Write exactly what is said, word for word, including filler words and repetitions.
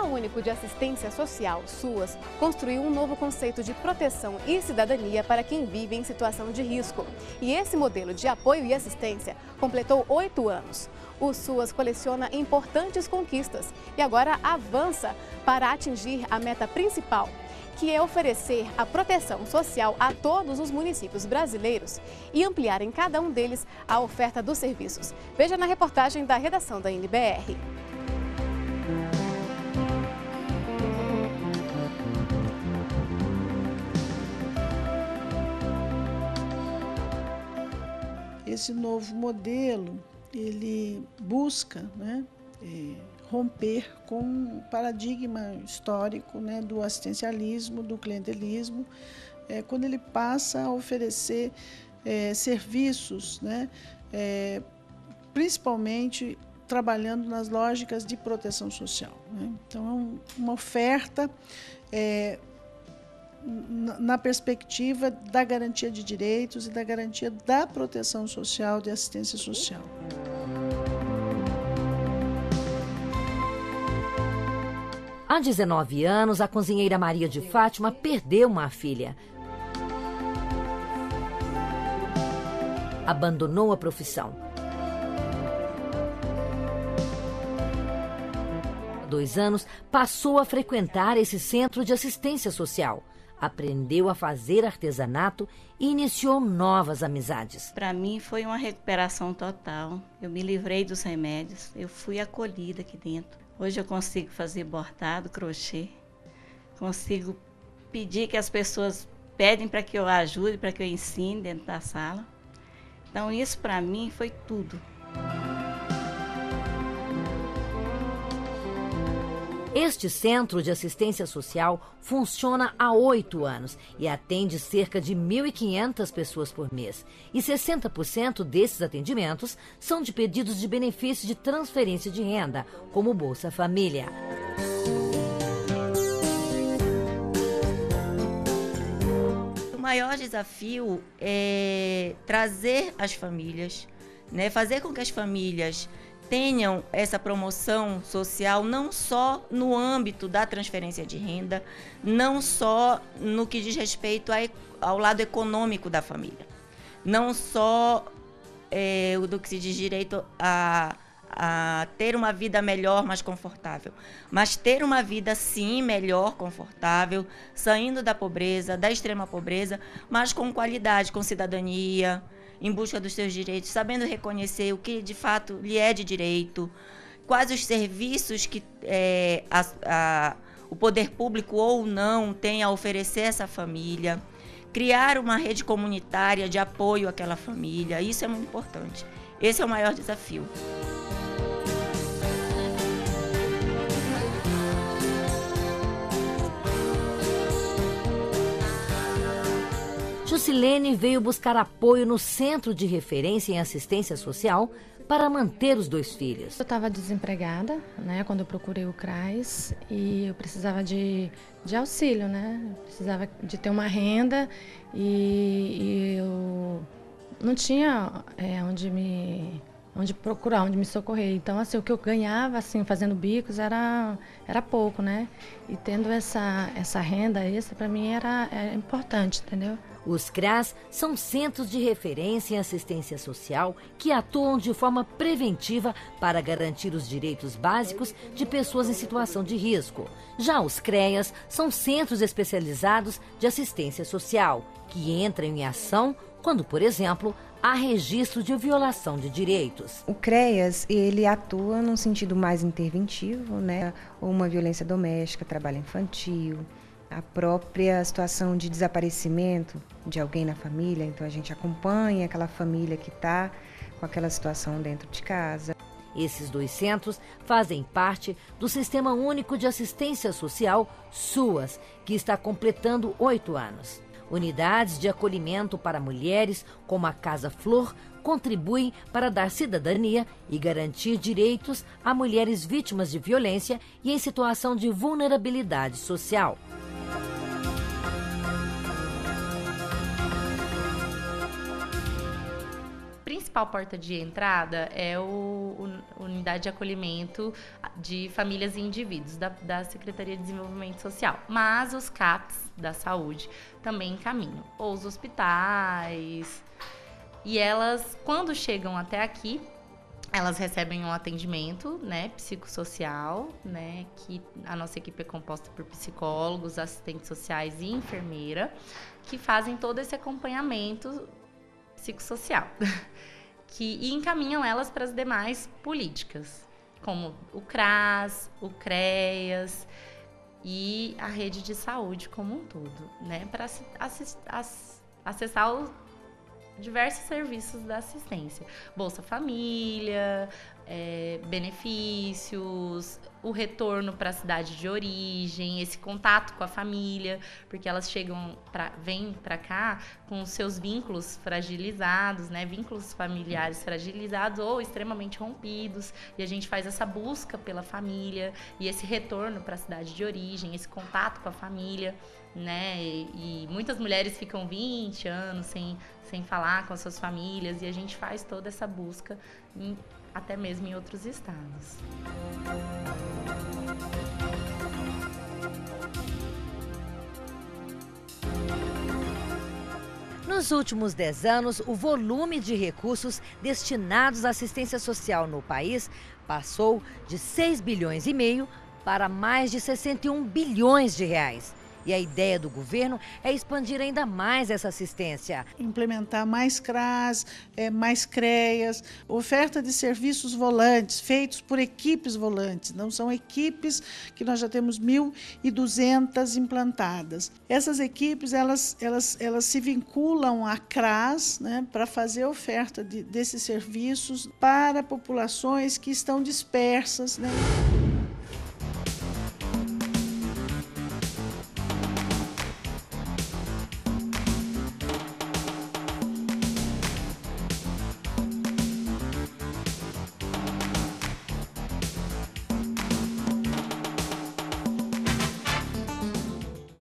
Sistema Único de Assistência Social, SUAS, construiu um novo conceito de proteção e cidadania para quem vive em situação de risco. E esse modelo de apoio e assistência completou oito anos. O SUAS coleciona importantes conquistas e agora avança para atingir a meta principal, que é oferecer a proteção social a todos os municípios brasileiros e ampliar em cada um deles a oferta dos serviços. Veja na reportagem da redação da N B R. Esse novo modelo, ele busca, né, é, romper com o paradigma histórico, né, do assistencialismo, do clientelismo, é, quando ele passa a oferecer é, serviços, né, é, principalmente trabalhando nas lógicas de proteção social, né? Então, é um, uma oferta é, na perspectiva da garantia de direitos e da garantia da proteção social, de assistência social. Há dezenove anos, a cozinheira Maria de Fátima perdeu uma filha. Abandonou a profissão. Há dois anos, passou a frequentar esse centro de assistência social. Aprendeu a fazer artesanato e iniciou novas amizades. Para mim foi uma recuperação total. Eu me livrei dos remédios, eu fui acolhida aqui dentro. Hoje eu consigo fazer bordado, crochê, consigo pedir que as pessoas pedem para que eu ajude, para que eu ensine dentro da sala. Então isso para mim foi tudo. Este centro de assistência social funciona há oito anos e atende cerca de mil e quinhentas pessoas por mês. E sessenta por cento desses atendimentos são de pedidos de benefício de transferência de renda, como Bolsa Família. O maior desafio é trazer as famílias, né? Fazer com que as famílias tenham essa promoção social não só no âmbito da transferência de renda, não só no que diz respeito ao lado econômico da família, não só é, do que se diz direito a, a ter uma vida melhor, mais confortável, mas ter uma vida sim melhor, confortável, saindo da pobreza, da extrema pobreza, mas com qualidade, com cidadania, em busca dos seus direitos, sabendo reconhecer o que de fato lhe é de direito, quais os serviços que é, a, a, o poder público ou não tem a oferecer a essa família, criar uma rede comunitária de apoio àquela família, isso é muito importante. Esse é o maior desafio. Lucilene veio buscar apoio no Centro de Referência em Assistência Social para manter os dois filhos. Eu estava desempregada, né, quando eu procurei o CRAS, e eu precisava de, de auxílio, né? Eu precisava de ter uma renda e, e eu não tinha é, onde me onde procurar, onde me socorrer. Então, assim, o que eu ganhava, assim, fazendo bicos era era pouco, né? E tendo essa essa renda extra para mim era, era importante, entendeu? Os CRAS são centros de referência em assistência social que atuam de forma preventiva para garantir os direitos básicos de pessoas em situação de risco. Já os CREAS são centros especializados de assistência social, que entram em ação quando, por exemplo, há registro de violação de direitos. O CREAS, ele atua num sentido mais interventivo, né? Uma violência doméstica, trabalho infantil, a própria situação de desaparecimento de alguém na família, então a gente acompanha aquela família que está com aquela situação dentro de casa. Esses dois centros fazem parte do Sistema Único de Assistência Social, SUAS, que está completando oito anos. Unidades de acolhimento para mulheres, como a Casa Flor, contribuem para dar cidadania e garantir direitos a mulheres vítimas de violência e em situação de vulnerabilidade social. principal porta de entrada é o, o unidade de acolhimento de famílias e indivíduos da, da Secretaria de Desenvolvimento Social, mas os C A Ps da saúde também encaminham, ou os hospitais, e elas, quando chegam até aqui, elas recebem um atendimento, né, psicossocial, né, que a nossa equipe é composta por psicólogos, assistentes sociais e enfermeira, que fazem todo esse acompanhamento psicossocial, que, e encaminham elas para as demais políticas, como o C R A S, o CREAS e a rede de saúde como um todo, né, para acessar os diversos serviços da assistência, Bolsa Família, é, benefícios, o retorno para a cidade de origem, esse contato com a família, porque elas chegam, pra, vêm para cá com seus vínculos fragilizados, né, vínculos familiares fragilizados ou extremamente rompidos, e a gente faz essa busca pela família e esse retorno para a cidade de origem, esse contato com a família, né, e, e muitas mulheres ficam vinte anos sem sem falar com as suas famílias, e a gente faz toda essa busca em, até mesmo em outros estados. Nos últimos dez anos, o volume de recursos destinados à assistência social no país passou de seis bilhões e meio para mais de sessenta e um bilhões de reais. E a ideia do governo é expandir ainda mais essa assistência. Implementar mais C R A S, mais CREAS, oferta de serviços volantes, feitos por equipes volantes. Não são equipes que nós já temos mil e duzentas implantadas. Essas equipes, elas, elas, elas se vinculam à C R A S, né, para fazer oferta de, desses serviços para populações que estão dispersas, né?